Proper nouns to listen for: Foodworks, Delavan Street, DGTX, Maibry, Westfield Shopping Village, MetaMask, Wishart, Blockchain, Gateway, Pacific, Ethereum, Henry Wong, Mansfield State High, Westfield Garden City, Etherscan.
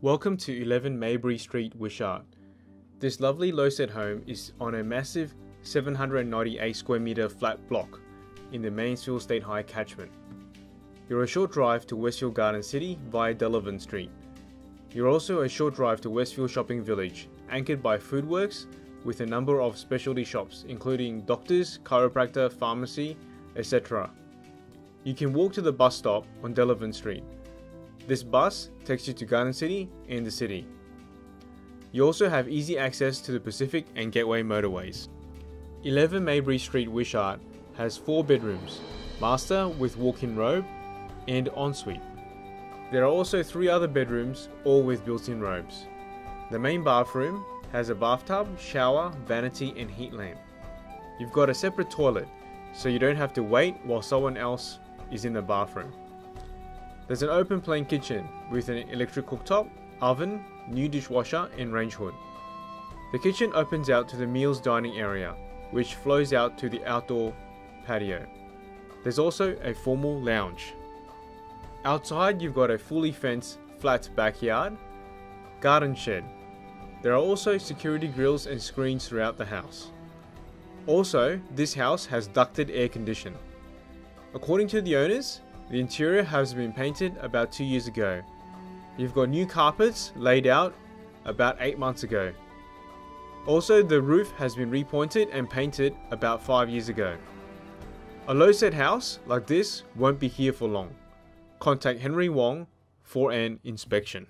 Welcome to 11 Maibry Street, Wishart. This lovely low-set home is on a massive 798 square metre flat block in the Mansfield State High catchment. You're a short drive to Westfield Garden City via Delavan Street. You're also a short drive to Westfield Shopping Village, anchored by Foodworks with a number of specialty shops including doctors, chiropractor, pharmacy, etc. You can walk to the bus stop on Delavan Street. This bus takes you to Garden City and the city. You also have easy access to the Pacific and Gateway motorways. 11 Maibry Street, Wishart has 4 bedrooms, master with walk-in robe and ensuite. There are also 3 other bedrooms, all with built-in robes. The main bathroom has a bathtub, shower, vanity and heat lamp. You've got a separate toilet, so you don't have to wait while someone else is in the bathroom. There's an open plan kitchen with an electric cooktop, oven, new dishwasher and range hood. The kitchen opens out to the meals dining area, which flows out to the outdoor patio. There's also a formal lounge. Outside you've got a fully fenced flat backyard, garden shed. There are also security grills and screens throughout the house. Also, this house has ducted air conditioning. According to the owners, the interior has been painted about 2 years ago. You've got new carpets laid out about 8 months ago. Also, the roof has been repointed and painted about 5 years ago. A low-set house like this won't be here for long. Contact Henry Wong for an inspection.